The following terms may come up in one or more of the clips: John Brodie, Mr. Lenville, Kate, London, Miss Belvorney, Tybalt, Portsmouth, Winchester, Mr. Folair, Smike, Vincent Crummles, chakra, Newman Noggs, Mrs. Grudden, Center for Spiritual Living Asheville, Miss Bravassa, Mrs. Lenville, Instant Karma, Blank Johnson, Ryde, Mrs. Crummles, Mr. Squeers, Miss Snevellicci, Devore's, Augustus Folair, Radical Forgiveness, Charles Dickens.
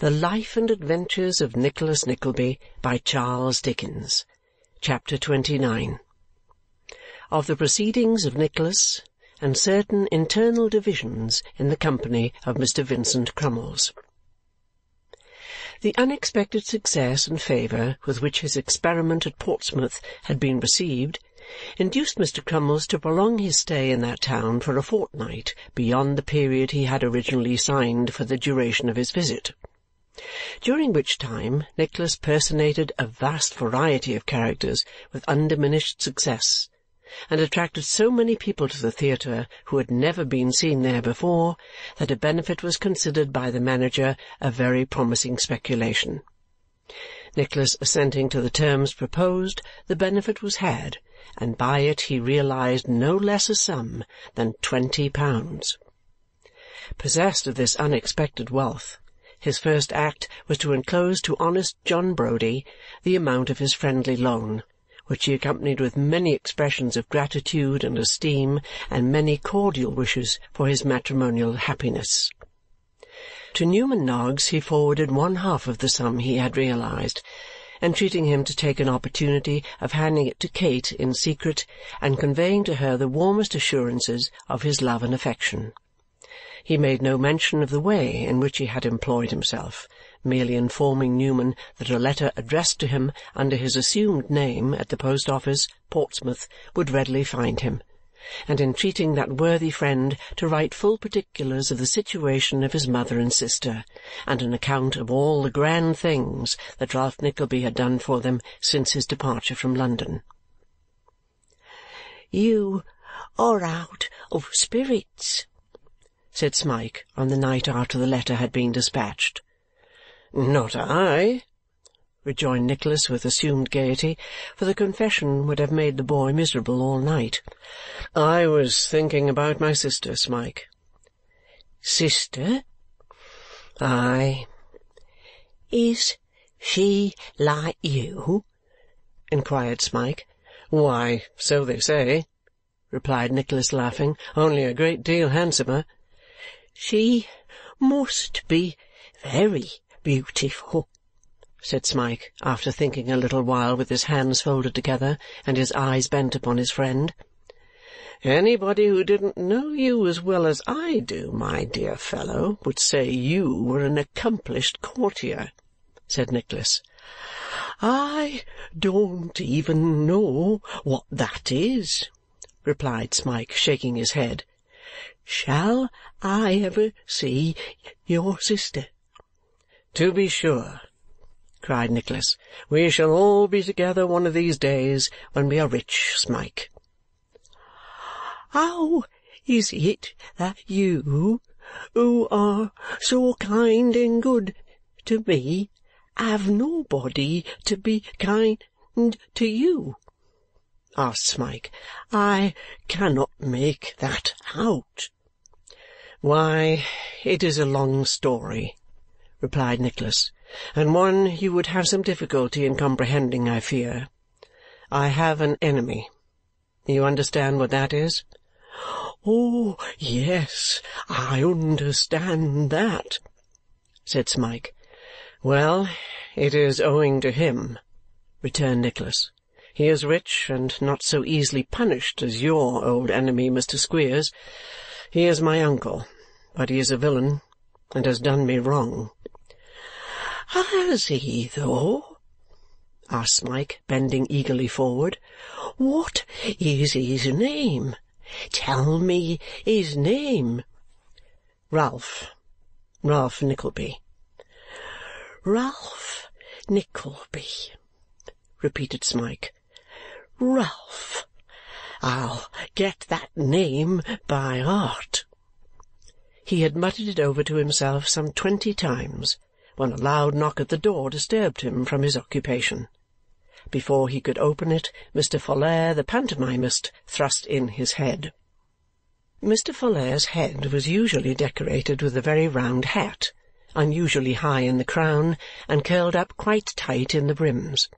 The Life and Adventures of Nicholas Nickleby by Charles Dickens. Chapter 29. Of the proceedings of Nicholas, and certain internal divisions in the company of Mr. Vincent Crummles. The unexpected success and favour with which his experiment at Portsmouth had been received induced Mr. Crummles to prolong his stay in that town for a fortnight beyond the period he had originally signed for the duration of his visit, during which time Nicholas personated a vast variety of characters with undiminished success, and attracted so many people to the theatre who had never been seen there before that a benefit was considered by the manager a very promising speculation. Nicholas assenting to the terms proposed, the benefit was had, and by it he realized no less a sum than £20. Possessed of this unexpected wealth, his first act was to enclose to honest John Brodie the amount of his friendly loan, which he accompanied with many expressions of gratitude and esteem and many cordial wishes for his matrimonial happiness. To Newman Noggs he forwarded 1/2 of the sum he had realized, entreating him to take an opportunity of handing it to Kate in secret and conveying to her the warmest assurances of his love and affection. He made no mention of the way in which he had employed himself, merely informing Newman that a letter addressed to him under his assumed name at the post-office, Portsmouth, would readily find him, and entreating that worthy friend to write full particulars of the situation of his mother and sister, and an account of all the grand things that Ralph Nickleby had done for them since his departure from London. "You are out of spirits," said Smike on the night after the letter had been dispatched. "Not I," rejoined Nicholas with assumed gaiety, for the confession would have made the boy miserable all night. "I was thinking about my sister, Smike." "Sister?" "Aye." "Is she like you?" inquired Smike. "Why, so they say," replied Nicholas, laughing, "only a great deal handsomer." "She must be very beautiful," said Smike, after thinking a little while with his hands folded together and his eyes bent upon his friend. "Anybody who didn't know you as well as I do, my dear fellow, would say you were an accomplished courtier," said Nicholas. "I don't even know what that is," replied Smike, shaking his head. "Shall I ever see your sister?" "To be sure," cried Nicholas. "We shall all be together one of these days when we are rich, Smike." "How is it that you, who are so kind and good to me, have nobody to be kind to you?" asked Smike. "I cannot make that out." "Why, it is a long story," replied Nicholas, "and one you would have some difficulty in comprehending, I fear. I have an enemy. You understand what that is?" "Oh, yes, I understand that," said Smike. "Well, it is owing to him," returned Nicholas. "He is rich and not so easily punished as your old enemy, Mr. Squeers. He is my uncle, but he is a villain and has done me wrong." "Has he, though?" asked Smike, bending eagerly forward. "What is his name? Tell me his name." "Ralph Nickleby." "Ralph Nickleby," repeated Smike. "Ralph. I'll get that name by heart." He had muttered it over to himself some 20 times when a loud knock at the door disturbed him from his occupation. Before he could open it, Mr. Folair the pantomimist thrust in his head. Mr. Folair's head was usually decorated with a very round hat, unusually high in the crown and curled up quite tight in the brims.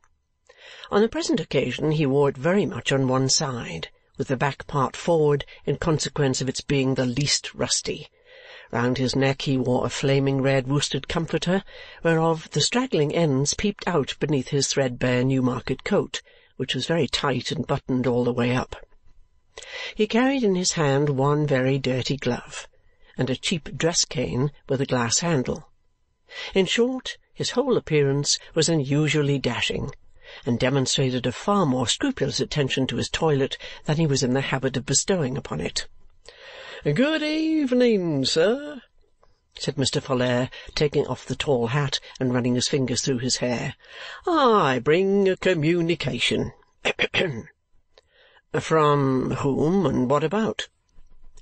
On the present occasion he wore it very much on one side, with the back part forward in consequence of its being the least rusty, Round his neck he wore a flaming red worsted comforter, whereof the straggling ends peeped out beneath his threadbare Newmarket coat, which was very tight and buttoned all the way up. He carried in his hand one very dirty glove, and a cheap dress-cane with a glass handle. In short, his whole appearance was unusually dashing, and demonstrated a far more scrupulous attention to his toilet than he was in the habit of bestowing upon it. "Good evening, sir," said Mr. Folair, taking off the tall hat and running his fingers through his hair. "I bring a communication." "From whom, and what about?"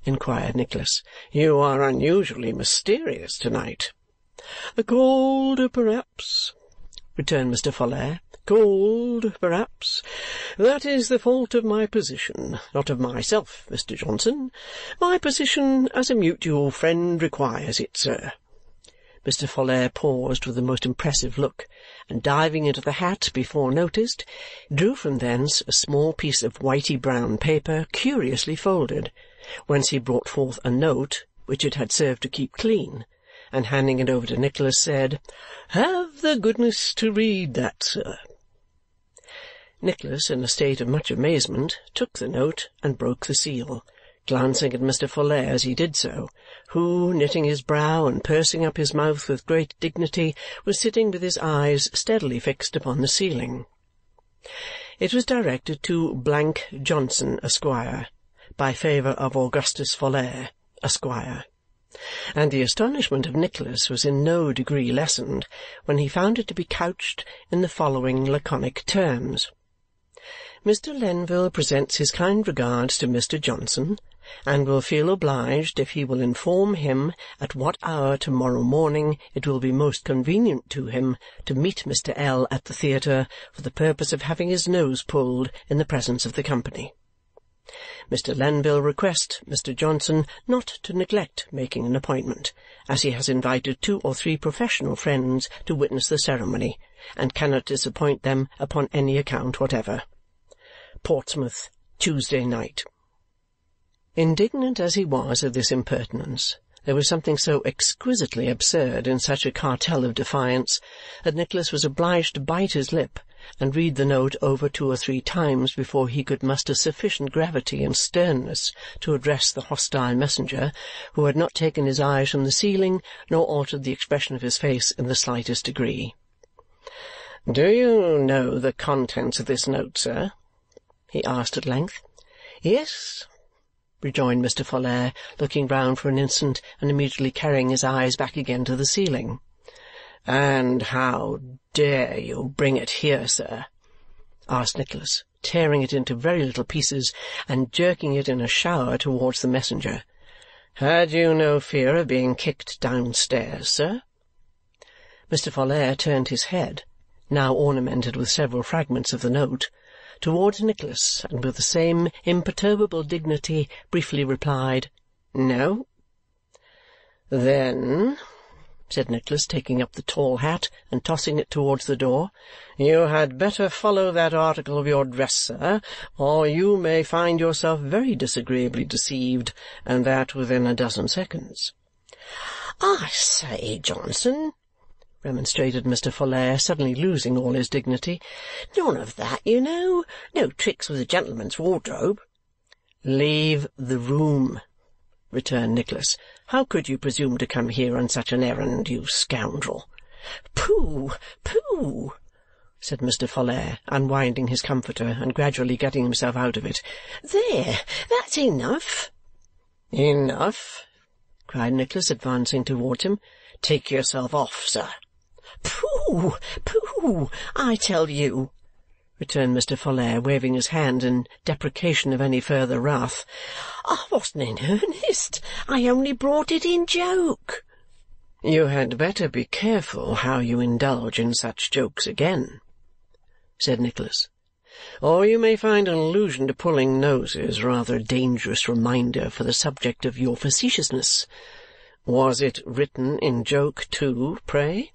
inquired Nicholas. "You are unusually mysterious to-night." "Cold, perhaps," returned Mr. Folair. "Cold, perhaps. That is the fault of my position, not of myself, Mr. Johnson. My position as a mutual friend requires it, sir." Mr. Folair paused with the most impressive look, and diving into the hat before noticed, drew from thence a small piece of whitey-brown paper curiously folded, whence he brought forth a note which it had served to keep clean, and handing it over to Nicholas, said, "Have the goodness to read that, sir." Nicholas, in a state of much amazement, took the note and broke the seal, glancing at Mr. Folair as he did so, who, knitting his brow and pursing up his mouth with great dignity, was sitting with his eyes steadily fixed upon the ceiling. It was directed to Blank Johnson, Esquire, by favour of Augustus Folair, Esquire, and the astonishment of Nicholas was in no degree lessened when he found it to be couched in the following laconic terms: "Mr. Lenville presents his kind regards to Mr. Johnson, and will feel obliged if he will inform him at what hour to-morrow morning it will be most convenient to him to meet Mr. L. at the theatre for the purpose of having his nose pulled in the presence of the company. Mr. Lenville requests Mr. Johnson not to neglect making an appointment, as he has invited 2 or 3 professional friends to witness the ceremony, and cannot disappoint them upon any account whatever. Portsmouth, Tuesday night." Indignant as he was at this impertinence, there was something so exquisitely absurd in such a cartel of defiance that Nicholas was obliged to bite his lip and read the note over 2 or 3 times before he could muster sufficient gravity and sternness to address the hostile messenger, who had not taken his eyes from the ceiling nor altered the expression of his face in the slightest degree. "Do you know the contents of this note, sir?" he asked at length. "Yes," rejoined Mr. Folair, looking round for an instant and immediately carrying his eyes back again to the ceiling. "And how dare you bring it here, sir?" asked Nicholas, tearing it into very little pieces and jerking it in a shower towards the messenger. "Had you no fear of being kicked downstairs, sir?" Mr. Folair turned his head, now ornamented with several fragments of the note, towards Nicholas, and with the same imperturbable dignity briefly replied, "No." "Then," said Nicholas, taking up the tall hat and tossing it towards the door, "you had better follow that article of your dress, sir, or you may find yourself very disagreeably deceived, and that within a dozen seconds." "I say, Johnson," remonstrated Mr. Folair, suddenly losing all his dignity, "none of that, you know. No tricks with a gentleman's wardrobe." "Leave the room," returned Nicholas. "How could you presume to come here on such an errand, you scoundrel?" "Pooh, pooh!" said Mr. Folair, unwinding his comforter and gradually getting himself out of it. "There, that's enough." "Enough!" cried Nicholas, advancing towards him. "Take yourself off, sir." "Pooh, pooh, I tell you," returned Mr. Folair, waving his hand in deprecation of any further wrath. "I wasn't in earnest. I only brought it in joke." "You had better be careful how you indulge in such jokes again," said Nicholas, "or you may find an allusion to pulling noses rather a dangerous reminder for the subject of your facetiousness. Was it written in joke too, pray?"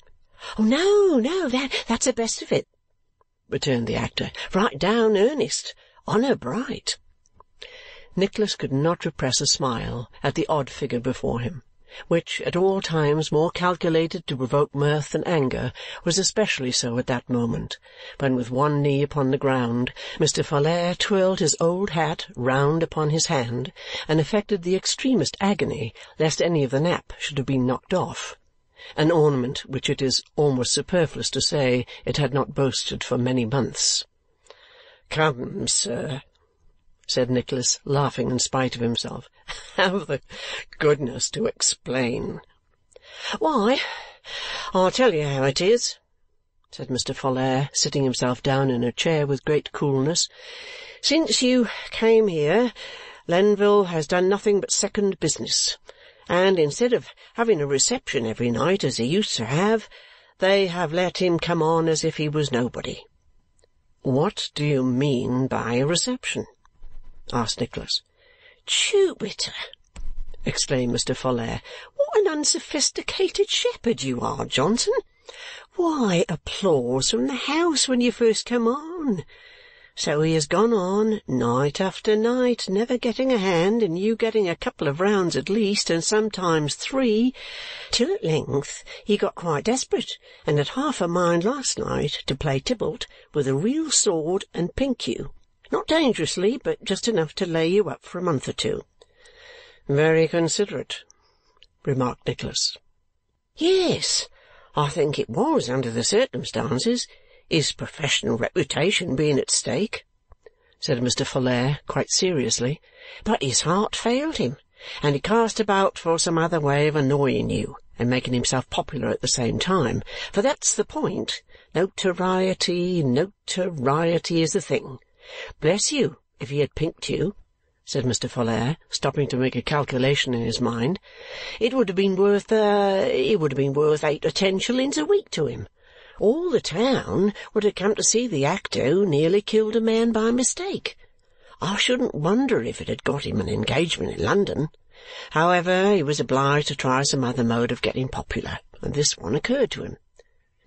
"Oh, no, that's the best of it," returned the actor. "Right down earnest. Honour bright." Nicholas could not repress a smile at the odd figure before him, which, at all times more calculated to provoke mirth than anger, was especially so at that moment, when with one knee upon the ground, Mr. Folair twirled his old hat round upon his hand and affected the extremest agony lest any of the nap should have been knocked off, an ornament which it is almost superfluous to say it had not boasted for many months. "Come, sir," said Nicholas, laughing in spite of himself, "have the goodness to explain." "Why, I'll tell you how it is," said Mr. Folair, sitting himself down in a chair with great coolness. "Since you came here, Lenville has done nothing but second business, and instead of having a reception every night as he used to have, they have let him come on as if he was nobody." "What do you mean by a reception?" asked Nicholas. "Jupiter!" exclaimed Mr. Folair. "What an unsophisticated shepherd you are, Johnson! Why, applause from the house when you first come on! So he has gone on, night after night, never getting a hand, and you getting a couple of rounds at least, and sometimes three, till at length he got quite desperate and had half a mind last night to play Tybalt with a real sword and pink you. Not dangerously, but just enough to lay you up for a month or two." "Very considerate," remarked Nicholas. "Yes, I think it was, under the circumstances, his professional reputation being at stake," said Mr. Folair, quite seriously. "But his heart failed him, and he cast about for some other way of annoying you and making himself popular at the same time, for that's the point. Notoriety is the thing. Bless you, if he had pinked you," said Mr. Folair, stopping to make a calculation in his mind, "it would have been worth 8 or 10 shillings a week to him. All the town would have come to see the actor who nearly killed a man by mistake. I shouldn't wonder if it had got him an engagement in London. However, he was obliged to try some other mode of getting popular, and this one occurred to him.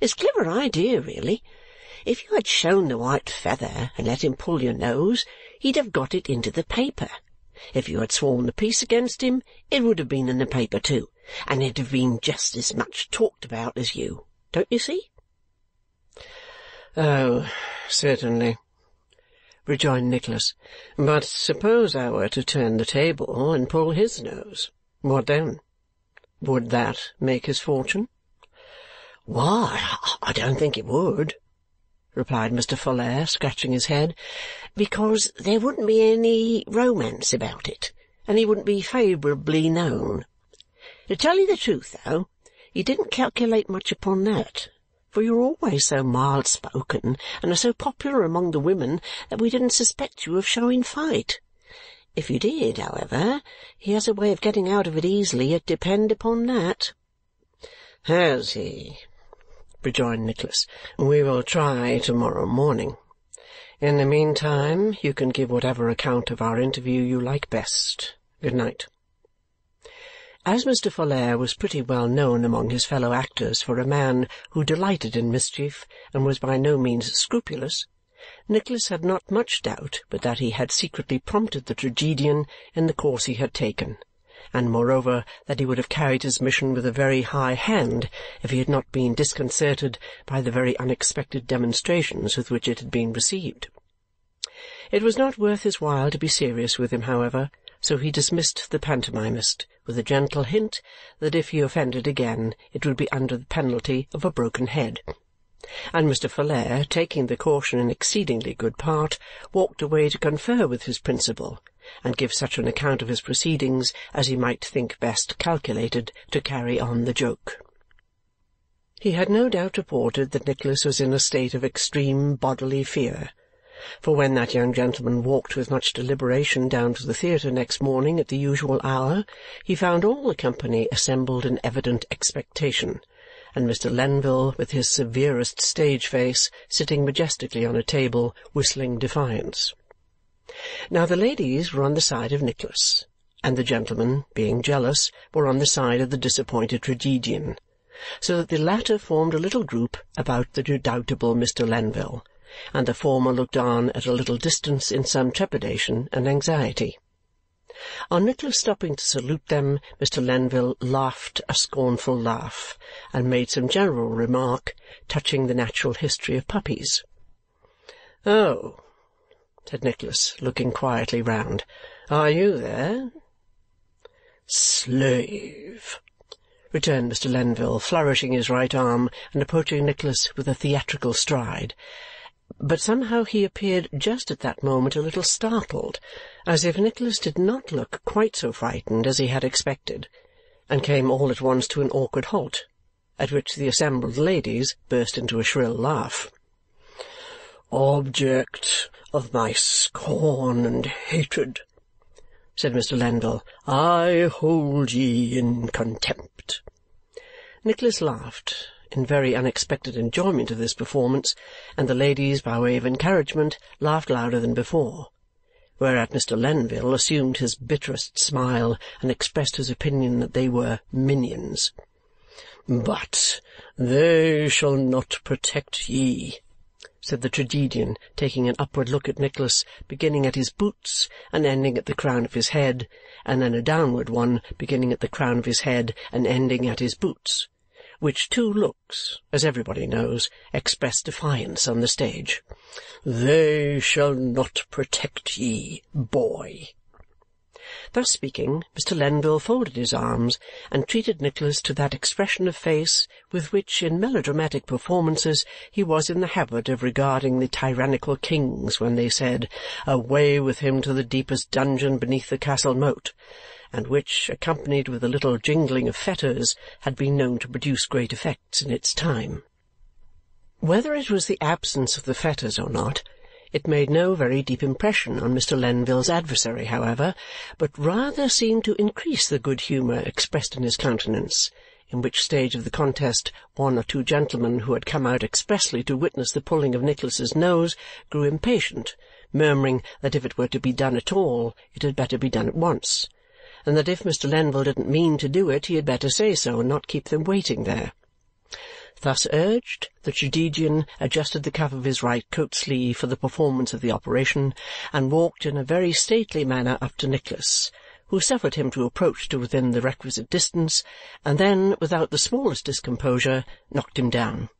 It's a clever idea, really. If you had shown the white feather and let him pull your nose, he'd have got it into the paper. If you had sworn the peace against him, it would have been in the paper too, and it'd have been just as much talked about as you. Don't you see?" "Oh, certainly," rejoined Nicholas. "But suppose I were to turn the table and pull his nose, what then? Would that make his fortune?" "Why, I don't think it would," replied Mr. Folair, scratching his head, "because there wouldn't be any romance about it, and he wouldn't be favourably known. To tell you the truth, though, he didn't calculate much upon that, for you were always so mild-spoken and are so popular among the women that we didn't suspect you of showing fight. If you did, however, he has a way of getting out of it easily, depend upon that." "Has he?" rejoined Nicholas. "We will try to-morrow morning. In the meantime, you can give whatever account of our interview you like best. Good night." As Mr. Folair was pretty well known among his fellow actors for a man who delighted in mischief and was by no means scrupulous, Nicholas had not much doubt but that he had secretly prompted the tragedian in the course he had taken, and moreover that he would have carried his mission with a very high hand if he had not been disconcerted by the very unexpected demonstrations with which it had been received. It was not worth his while to be serious with him, however, so he dismissed the pantomimist with a gentle hint that if he offended again it would be under the penalty of a broken head, and Mr. Folair, taking the caution in exceedingly good part, walked away to confer with his principal and give such an account of his proceedings as he might think best calculated to carry on the joke. He had no doubt reported that Nicholas was in a state of extreme bodily fear, for when that young gentleman walked with much deliberation down to the theatre next morning at the usual hour, he found all the company assembled in evident expectation, and Mr. Lenville, with his severest stage face, sitting majestically on a table, whistling defiance. Now the ladies were on the side of Nicholas, and the gentlemen, being jealous, were on the side of the disappointed tragedian, so that the latter formed a little group about the redoubtable Mr. Lenville, and the former looked on at a little distance in some trepidation and anxiety. On Nicholas stopping to salute them, Mr. Lenville laughed a scornful laugh and made some general remark touching the natural history of puppies. "Oh!" said Nicholas, looking quietly round. "Are you there?" "Slave," returned Mr. Lenville, flourishing his right arm and approaching Nicholas with a theatrical stride. But somehow he appeared just at that moment a little startled, as if Nicholas did not look quite so frightened as he had expected, and came all at once to an awkward halt, at which the assembled ladies burst into a shrill laugh. "Object of my scorn and hatred," said Mr. Lenville, "I hold ye in contempt." Nicholas laughed in very unexpected enjoyment of this performance, and the ladies, by way of encouragement, laughed louder than before, whereat Mr. Lenville assumed his bitterest smile and expressed his opinion that they were minions. "But they shall not protect ye," said the tragedian, taking an upward look at Nicholas, beginning at his boots and ending at the crown of his head, and then a downward one beginning at the crown of his head and ending at his boots, which two looks, as everybody knows, express defiance on the stage. "They shall not protect ye, boy." Thus speaking, Mr. Lenville folded his arms and treated Nicholas to that expression of face with which, in melodramatic performances, he was in the habit of regarding the tyrannical kings when they said, "Away with him to the deepest dungeon beneath the castle moat," and which, accompanied with a little jingling of fetters, had been known to produce great effects in its time. Whether it was the absence of the fetters or not, it made no very deep impression on Mr. Lenville's adversary, however, but rather seemed to increase the good humour expressed in his countenance, in which stage of the contest one or two gentlemen who had come out expressly to witness the pulling of Nicholas's nose grew impatient, murmuring that if it were to be done at all, it had better be done at once, and that if Mr. Lenville didn't mean to do it, he had better say so and not keep them waiting there. Thus urged, the tragedian adjusted the cuff of his right coat sleeve for the performance of the operation, and walked in a very stately manner up to Nicholas, who suffered him to approach to within the requisite distance, and then, without the smallest discomposure, knocked him down.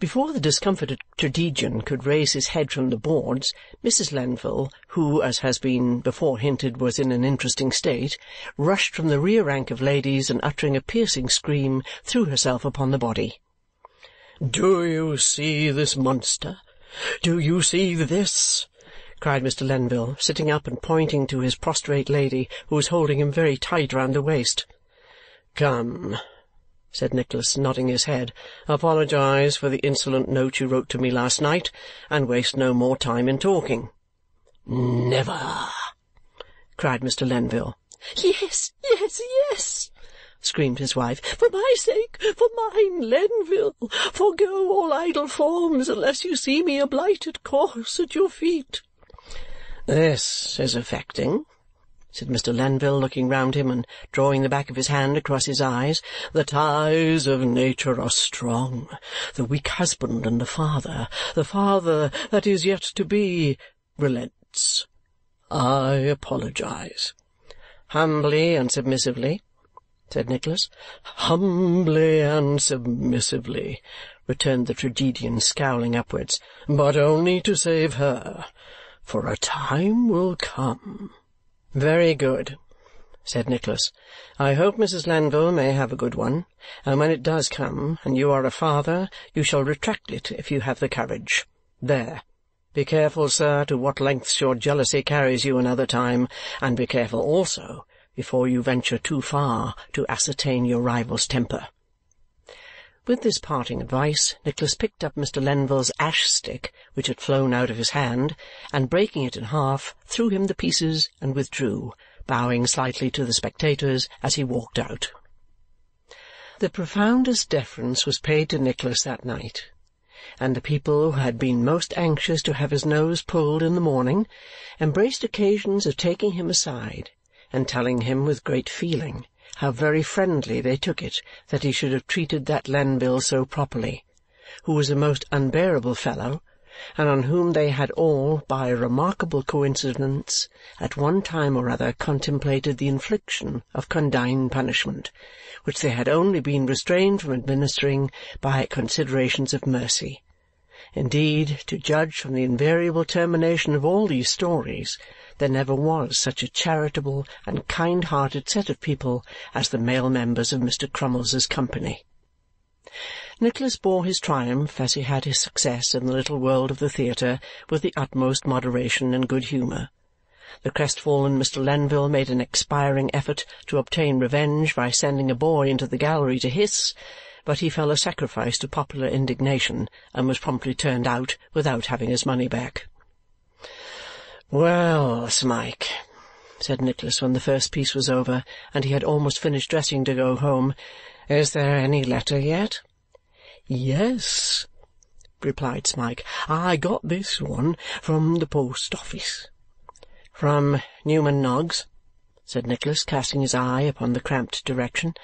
Before the discomfited tragedian could raise his head from the boards, Mrs. Lenville, who, as has been before hinted, was in an interesting state, rushed from the rear rank of ladies and, uttering a piercing scream, threw herself upon the body. "Do you see this monster? Do you see this?" cried Mr. Lenville, sitting up and pointing to his prostrate lady, who was holding him very tight round the waist. "Come," said Nicholas, nodding his head, "apologize for the insolent note you wrote to me last night, and waste no more time in talking." "Never!" cried Mr. Lenville. "Yes, yes, yes!" screamed his wife. "For my sake, for mine, Lenville, forego all idle forms unless you see me a blighted corpse at your feet." "This is affecting," said Mr. Lenville, looking round him and drawing the back of his hand across his eyes. "The ties of nature are strong. The weak husband and the father that is yet to be, relents. I apologize." "Humbly and submissively," said Nicholas. "Humbly and submissively," returned the tragedian, scowling upwards, "but only to save her. For a time will come." "Very good," said Nicholas. "I hope Mrs. Lenville may have a good one, and when it does come, and you are a father, you shall retract it if you have the courage. There! Be careful, sir, to what lengths your jealousy carries you another time, and be careful also, before you venture too far, to ascertain your rival's temper." With this parting advice, Nicholas picked up Mr. Lenville's ash-stick, which had flown out of his hand, and breaking it in half, threw him the pieces and withdrew, bowing slightly to the spectators as he walked out. The profoundest deference was paid to Nicholas that night, and the people who had been most anxious to have his nose pulled in the morning embraced occasions of taking him aside and telling him with great feeling how very friendly they took it that he should have treated that Lenville so properly, who was a most unbearable fellow, and on whom they had all, by a remarkable coincidence, at one time or other contemplated the infliction of condign punishment, which they had only been restrained from administering by considerations of mercy. Indeed, to judge from the invariable termination of all these stories, there never was such a charitable and kind-hearted set of people as the male members of Mr. Crummles's company. Nicholas bore his triumph, as he had his success in the little world of the theatre, with the utmost moderation and good humour. The crestfallen Mr. Lenville made an expiring effort to obtain revenge by sending a boy into the gallery to hiss, but he fell a sacrifice to popular indignation and was promptly turned out without having his money back. "Well, Smike," said Nicholas when the first piece was over and he had almost finished dressing to go home, "is there any letter yet?" "Yes," replied Smike, "I got this one from the post-office." "From Newman Noggs?" said Nicholas, casting his eye upon the cramped direction.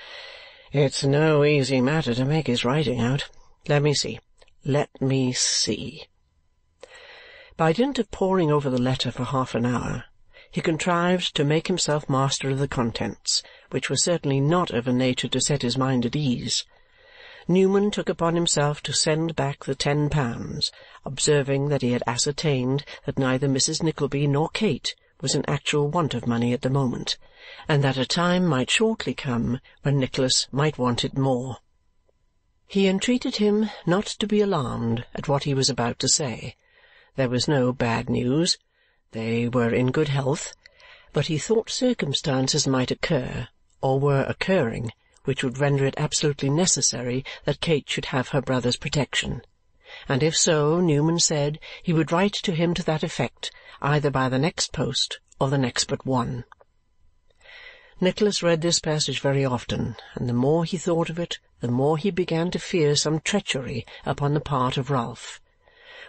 "It's no easy matter to make his writing out. Let me see. By dint of poring over the letter for half an hour, he contrived to make himself master of the contents, which were certainly not of a nature to set his mind at ease. Newman took upon himself to send back the £10, observing that he had ascertained that neither Mrs. Nickleby nor Kate was in actual want of money at the moment, and that a time might shortly come when Nicholas might want it more. He entreated him not to be alarmed at what he was about to say. There was no bad news. They were in good health, but he thought circumstances might occur, or were occurring, which would render it absolutely necessary that Kate should have her brother's protection, and if so, Newman said, he would write to him to that effect either by the next post or the next but one. Nicholas read this passage very often, and the more he thought of it, the more he began to fear some treachery upon the part of Ralph.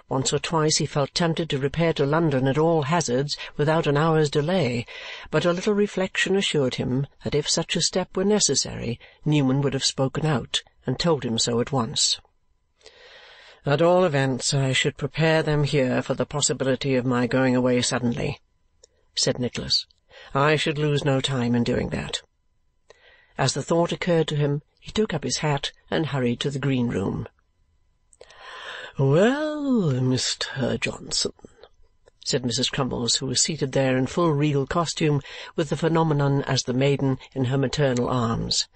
Once or twice he felt tempted to repair to London at all hazards without an hour's delay, but a little reflection assured him that if such a step were necessary, Newman would have spoken out and told him so at once. "At all events, I should prepare them here for the possibility of my going away suddenly," said Nicholas. "I should lose no time in doing that." As the thought occurred to him, he took up his hat and hurried to the green room. "Well, Mr. Johnson," said Mrs. Crummles, who was seated there in full regal costume, with the phenomenon as the maiden in her maternal arms,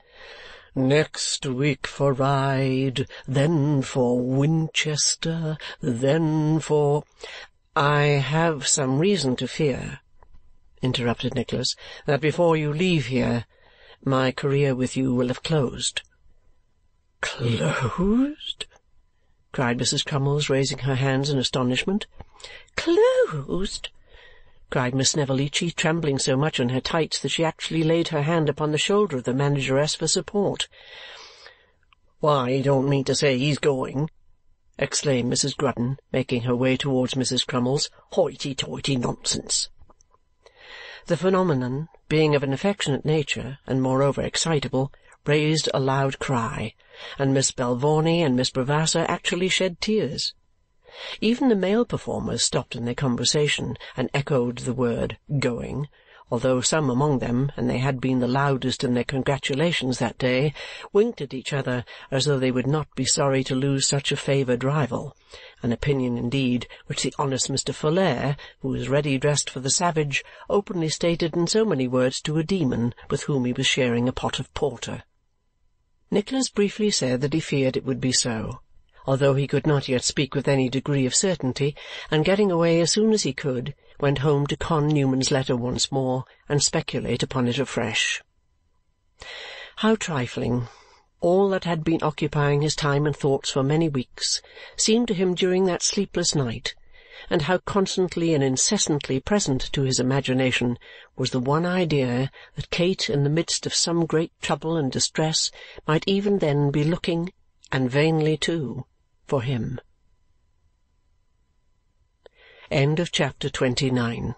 "next week for Ryde, then for Winchester, then for—" "I have some reason to fear," interrupted Nicholas, "that before you leave here, my career with you will have closed." "Closed?" cried Mrs. Crummles, raising her hands in astonishment. "Closed?" cried Miss Snevellicci, trembling so much in her tights that she actually laid her hand upon the shoulder of the manageress for support. "Why, you don't mean to say he's going!" exclaimed Mrs. Grudden, making her way towards Mrs. Crummles. "Hoity-toity nonsense!" The phenomenon, being of an affectionate nature and moreover excitable, raised a loud cry, and Miss Belvorney and Miss Bravassa actually shed tears. Even the male performers stopped in their conversation and echoed the word "going," although some among them, and they had been the loudest in their congratulations that day, winked at each other as though they would not be sorry to lose such a favoured rival, an opinion indeed which the honest Mr. Folair, who was ready dressed for the savage, openly stated in so many words to a demon with whom he was sharing a pot of porter. Nicholas briefly said that he feared it would be so, although he could not yet speak with any degree of certainty, and getting away as soon as he could, went home to con Newman's letter once more and speculate upon it afresh. How trifling! All that had been occupying his time and thoughts for many weeks seemed to him during that sleepless night, and how constantly and incessantly present to his imagination was the one idea that Kate, in the midst of some great trouble and distress, might even then be looking, and vainly too, for him. End of chapter 29